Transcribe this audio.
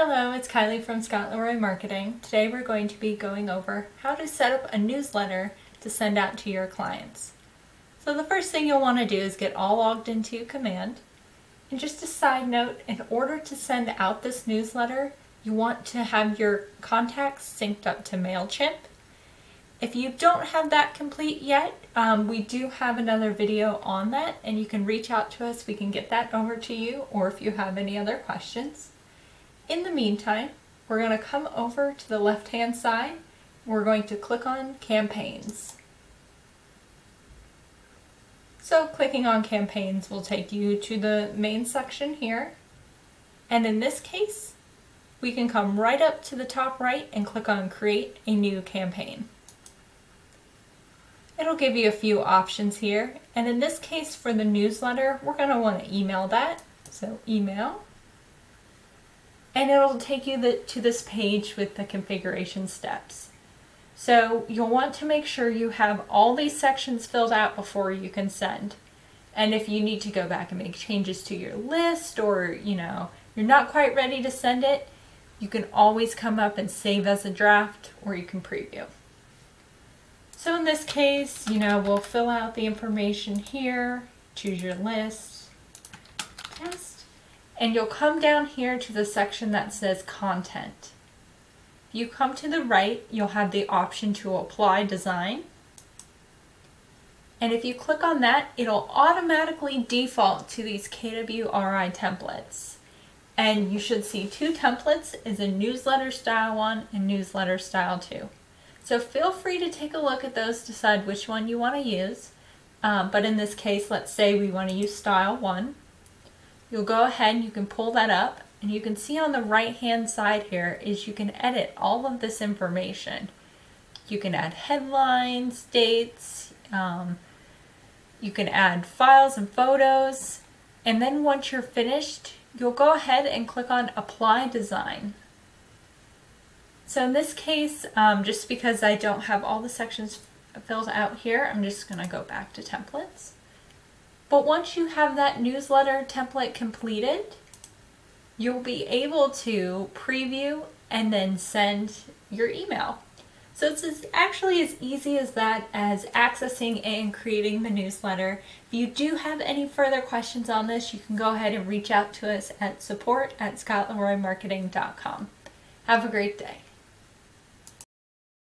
Hello, it's Kylie from Scott Le Roy Marketing. Today we're going to be going over how to set up a newsletter to send out to your clients. So the first thing you'll want to do is get all logged into Command. And just a side note, in order to send out this newsletter, you want to have your contacts synced up to MailChimp. If you don't have that complete yet, we do have another video on that and you can reach out to us. We can get that over to you, or if you have any other questions. In the meantime, we're going to come over to the left-hand side. We're going to click on Campaigns. So clicking on Campaigns will take you to the main section here. And in this case, we can come right up to the top right and click on Create a New Campaign. It'll give you a few options here. And in this case, for the newsletter, we're going to want to email that. So email. And it'll take you to this page with the configuration steps. So you'll want to make sure you have all these sections filled out before you can send. And if you need to go back and make changes to your list, or you're not quite ready to send it, you can always come up and save as a draft, or you can preview. So in this case, we'll fill out the information here, choose your list, test. And you'll come down here to the section that says Content. If you come to the right, you'll have the option to apply design. And if you click on that, it'll automatically default to these KWRI templates. And you should see two templates, is a newsletter style one and newsletter style two. So feel free to take a look at those, decide which one you want to use. But in this case, let's say we want to use style one. You'll go ahead and you can pull that up, and you can see on the right hand side here is you can edit all of this information. You can add headlines, dates, you can add files and photos, and then once you're finished, you'll go ahead and click on Apply Design. So in this case, just because I don't have all the sections filled out here, I'm just going to go back to Templates. But once you have that newsletter template completed, you'll be able to preview and then send your email. So it's actually as easy as that, as accessing and creating the newsletter. If you do have any further questions on this, you can go ahead and reach out to us at support@scottleroymarketing.com. Have a great day.